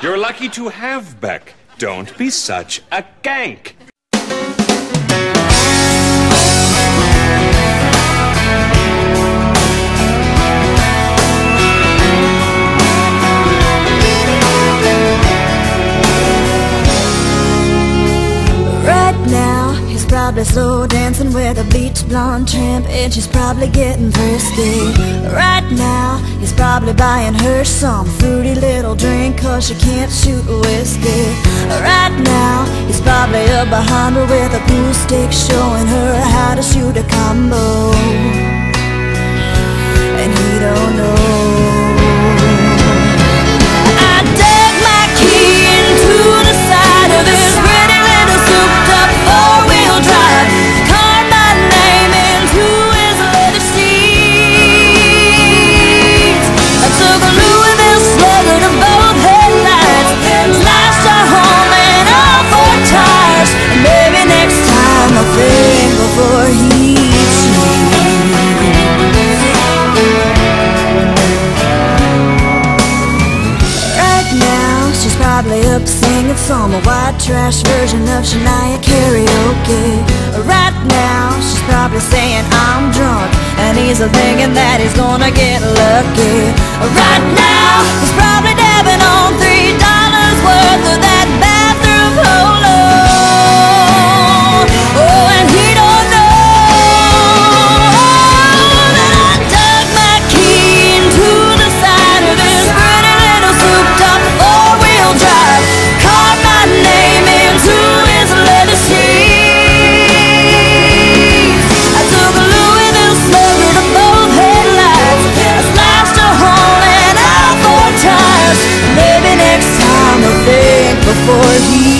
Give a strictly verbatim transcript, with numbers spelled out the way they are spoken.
You're lucky to have Beck. Don't be such a gank. Probably slow dancing with a beach blonde tramp, and she's probably getting thirsty. Right now, he's probably buying her some fruity little drink, cause she can't shoot whiskey. Right now, he's probably up behind her with a pool stick, showing her how to shoot a combo, and he don't know. Probably up singing some white trash version of Shania karaoke. Right now, she's probably saying I'm drunk, and he's thinking that he's gonna get lucky. Right now, he's probably dabbing on three dollars worth of that bathroom polo. Oh, and he don't know that I dug my key into the side of this pretty little souped up four-wheel drive, carved my name into his leather seat. I took a Louisville slugger to both headlights, I slashed a hole in all four tires. Maybe next time I'll think before he